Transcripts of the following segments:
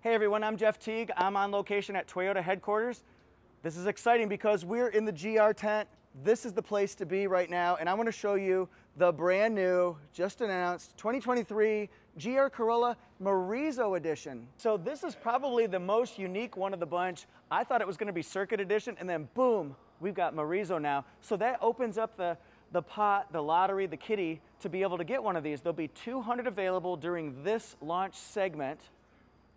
Hey everyone, I'm Jeff Teague. I'm on location at Toyota headquarters. This is exciting because we're in the GR tent. This is the place to be right now, and I want to show you the brand new, just announced 2023 GR Corolla Morizo edition. So this is probably the most unique one of the bunch. I thought it was going to be Circuit edition, and then boom, we've got Morizo now. So that opens up the pot, the lottery, the kitty to be able to get one of these. There'll be 200 available during this launch segment,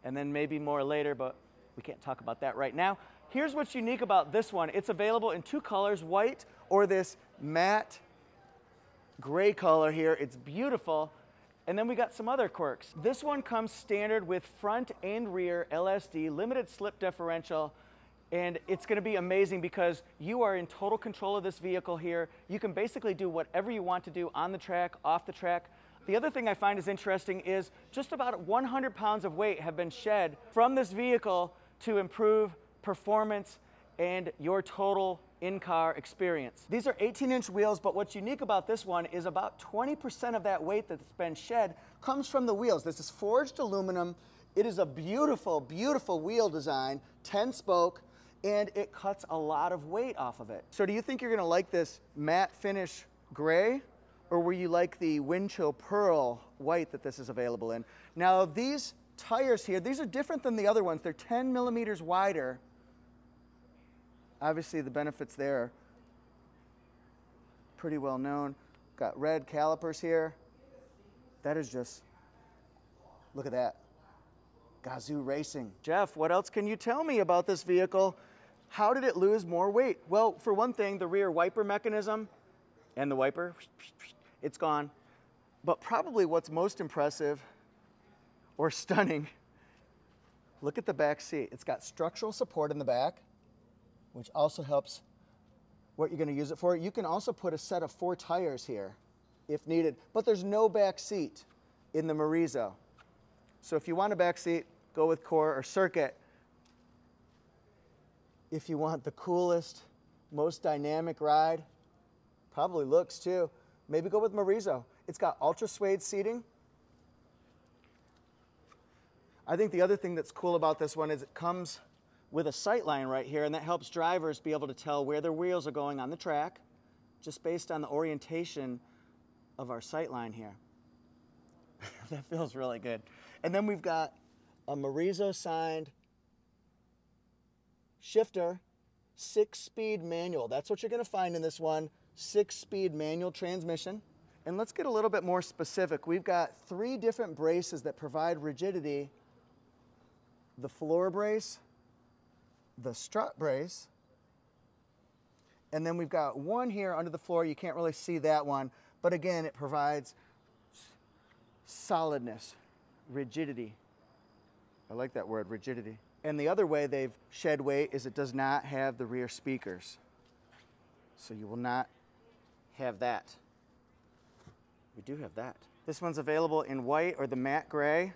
and then maybe more later, but we can't talk about that right now. Here's what's unique about this one. It's available in two colors, white or this matte gray color here. It's beautiful. And then we got some other quirks. This one comes standard with front and rear LSD, limited slip differential, and it's gonna be amazing because you are in total control of this vehicle here. You can basically do whatever you want to do on the track, off the track. The other thing I find is interesting is just about 100 pounds of weight have been shed from this vehicle to improve performance and your total in-car experience. These are 18-inch wheels, but what's unique about this one is about 20% of that weight that's been shed comes from the wheels. This is forged aluminum. It is a beautiful, beautiful wheel design, 10-spoke, and it cuts a lot of weight off of it. So do you think you're gonna like this matte finish gray? Or were you like the wind chill pearl white that this is available in? Now these tires here, these are different than the other ones. They're 10 millimeters wider. Obviously the benefits there are pretty well known. Got red calipers here. That is just, look at that. Gazoo Racing. Jeff, what else can you tell me about this vehicle? How did it lose more weight? Well, for one thing, the rear wiper mechanism and the wiper, it's gone. But probably what's most impressive or stunning, look at the back seat. It's got structural support in the back, which also helps what you're gonna use it for. You can also put a set of 4 tires here if needed, but there's no back seat in the Morizo. So if you want a back seat, go with Core or Circuit. If you want the coolest, most dynamic ride, probably looks too, maybe go with Morizo. It's got ultra suede seating. I think the other thing that's cool about this one is it comes with a sight line right here, and that helps drivers be able to tell where their wheels are going on the track, just based on the orientation of our sight line here. That feels really good. And then we've got a Morizo signed shifter, 6-speed manual. That's what you're gonna find in this one, 6-speed manual transmission. And let's get a little bit more specific. We've got 3 different braces that provide rigidity. The floor brace, the strut brace, and then we've got one here under the floor. You can't really see that one, but again, it provides solidness, rigidity. I like that word, rigidity. And the other way they've shed weight is it does not have the rear speakers. So you will not have that. We do have that. This one's available in white or the matte gray.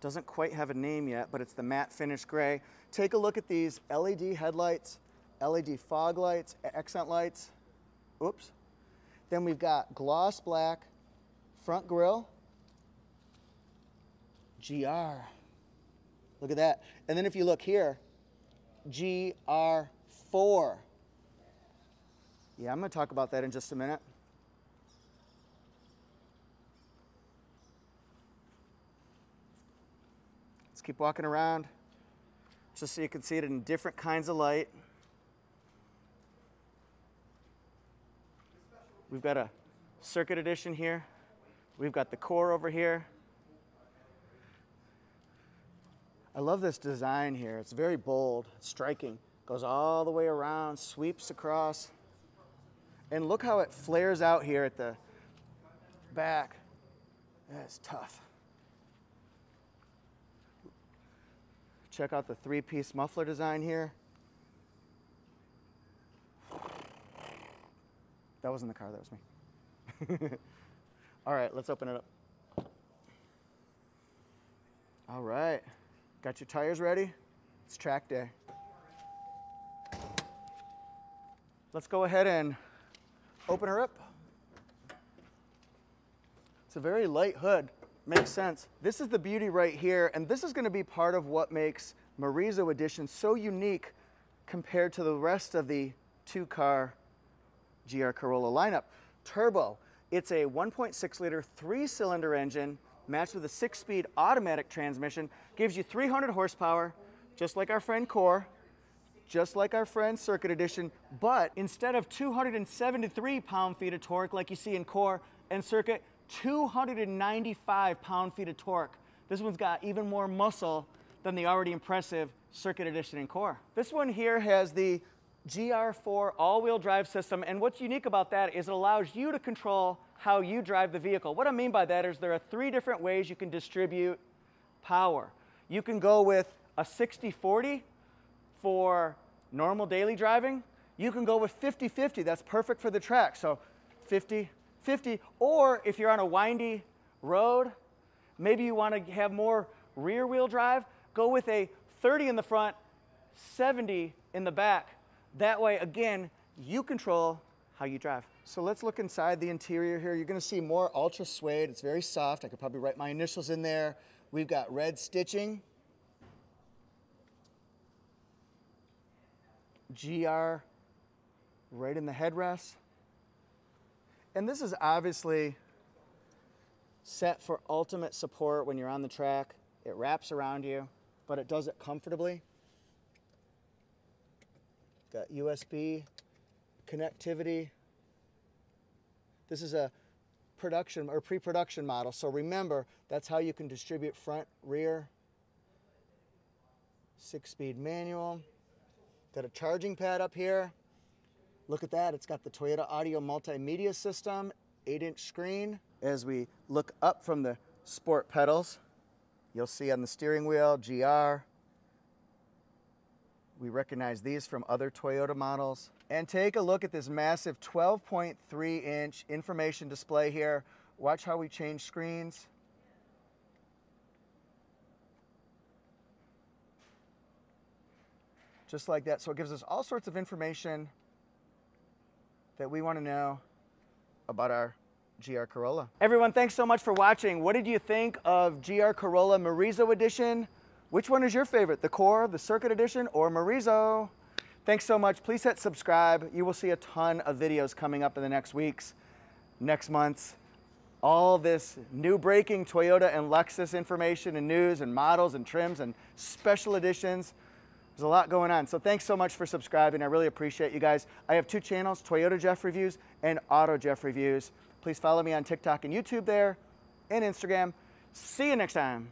Doesn't quite have a name yet, but it's the matte finish gray. Take a look at these LED headlights, LED fog lights, accent lights. Oops. Then we've got gloss black front grille. GR. Look at that. And then if you look here, GR4. Yeah, I'm gonna talk about that in just a minute. Let's keep walking around just so you can see it in different kinds of light. We've got a Circuit edition here. We've got the Core over here. I love this design here. It's very bold, striking. Goes all the way around, sweeps across. And look how it flares out here at the back. That's tough. Check out the 3-piece muffler design here. That wasn't the car, that was me. All right, let's open it up. All right, got your tires ready? It's track day. Let's go ahead and open her up. It's a very light hood. Makes sense. This is the beauty right here, and this is going to be part of what makes Morizo Edition so unique compared to the rest of the two-car GR Corolla lineup. Turbo. It's a 1.6-liter three-cylinder engine matched with a 6-speed automatic transmission. Gives you 300 horsepower, just like our friend Core, just like our friend Circuit Edition, but instead of 273 pound-feet of torque like you see in Core and Circuit, 295 pound-feet of torque. This one's got even more muscle than the already impressive Circuit Edition and Core. This one here has the GR4 all-wheel drive system, and what's unique about that is it allows you to control how you drive the vehicle. What I mean by that is there are three different ways you can distribute power. You can go with a 60-40 for normal daily driving. You can go with 50-50. That's perfect for the track. So 50-50, or if you're on a windy road, maybe you want to have more rear-wheel drive, go with a 30 in the front, 70 in the back. That way, again, you control how you drive. So let's look inside the interior here. You're going to see more ultra suede. It's very soft. I could probably write my initials in there. We've got red stitching. GR right in the headrest. And this is obviously set for ultimate support when you're on the track. It wraps around you, but it does it comfortably. Got USB connectivity. This is a production or pre-production model, so remember that's how you can distribute front, rear. 6-speed manual. Got a charging pad up here. Look at that, it's got the Toyota Audio Multimedia System, 8-inch screen. As we look up from the sport pedals, you'll see on the steering wheel, GR. We recognize these from other Toyota models. And take a look at this massive 12.3-inch information display here. Watch how we change screens. Just like that. So it gives us all sorts of information that we want to know about our GR Corolla. Everyone, thanks so much for watching. What did you think of GR Corolla Morizo Edition? Which one is your favorite, the Core, the Circuit Edition, or Morizo? Thanks so much. Please hit subscribe. You will see a ton of videos coming up in the next weeks, next months. All this new breaking Toyota and Lexus information and news and models and trims and special editions. There's a lot going on. So thanks so much for subscribing. I really appreciate you guys. I have two channels, Toyota Jeff Reviews and Auto Jeff Reviews. Please follow me on TikTok and YouTube there and Instagram. See you next time.